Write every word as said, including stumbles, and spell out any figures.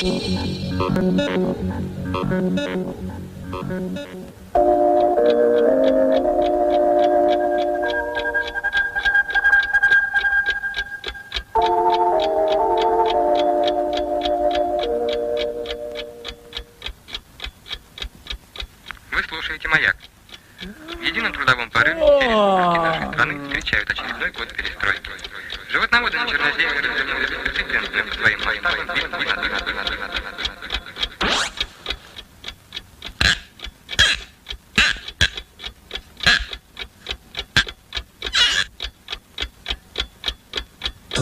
Вы слушаете «Маяк». В едином трудовом порыве все республики нашей страны встречают очередной год перестройки. Животноводы на Черноземье развернулись впечатленным своим масштабом и надо.